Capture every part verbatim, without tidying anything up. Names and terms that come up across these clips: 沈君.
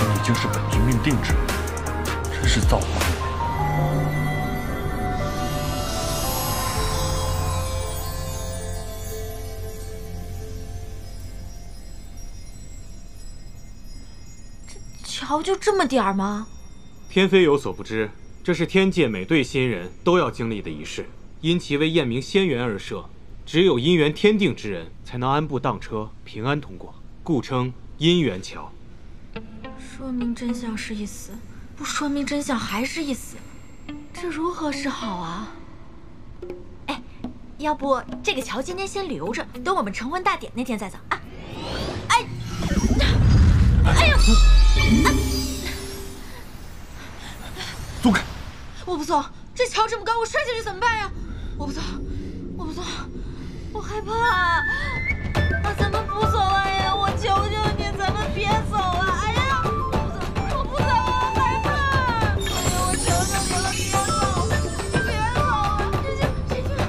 你就是本君命定之人，真是造化弄人。 桥就这么点儿吗？天妃有所不知，这是天界每对新人都要经历的仪式，因其为验明仙缘而设，只有姻缘天定之人才能安步当车，平安通过，故称姻缘桥。说明真相是一死，不说明真相还是一死，这如何是好啊？哎，要不这个桥今天先留着，等我们成婚大典那天再造啊！哎，哎呦！ 松开！我不松，这桥这么高，我摔下去怎么办呀？我不松，我不松，我害怕。啊，咱们不走了呀！我求求你，咱们别走了！哎呀，我不走，我不走，我害怕！哎呀，我求求你了，别走，你别走啊！这这这这，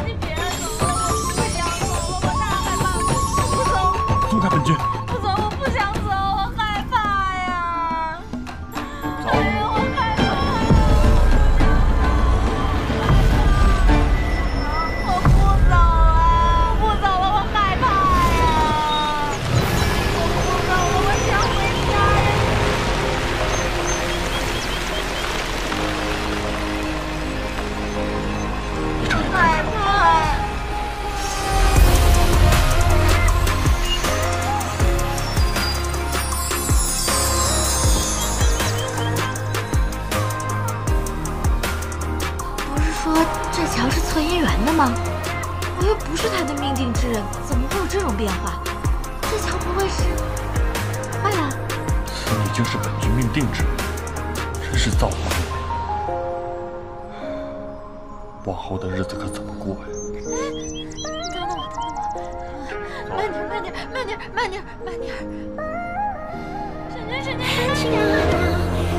你别走了，我不想走，我我太害怕了，我不走。松开本君。 我又不是他的命定之人，怎么会有这种变化？这桥不会是坏了？你就是本君命定之人，真是造化弄人。往后的日子可怎么过呀？哎，等等我，等等我，慢点，慢点，慢点，慢点，慢点。沈君，沈君，沈君，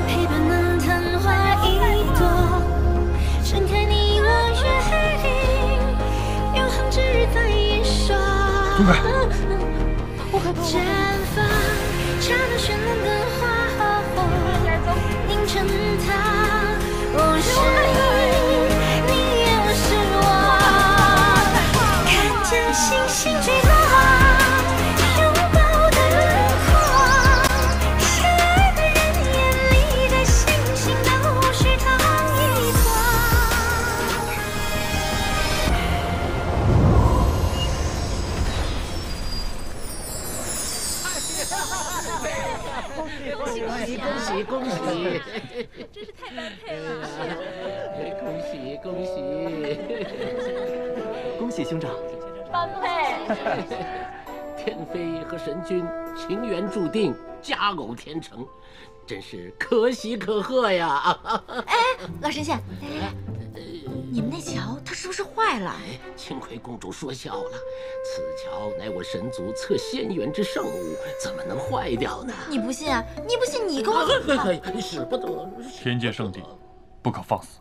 陪伴能昙花一朵，盛开你我约。 只在一瞬，松开！我害怕，绽放，刹那绚烂的花火，凝成她，我是你，你也是我，看见星星坠落。 恭喜！真是太般配了！恭喜恭喜！恭喜兄长！般配！天妃和神君情缘注定，佳偶天成，真是可喜可贺呀！哎，老神仙，来来来，你们那桥它是不是坏了？幸亏公主说笑了，此桥乃我神族测仙缘之圣物，怎么能坏掉呢？你不信啊？你不信，你跟我走。使不得！天界圣地，不可放肆。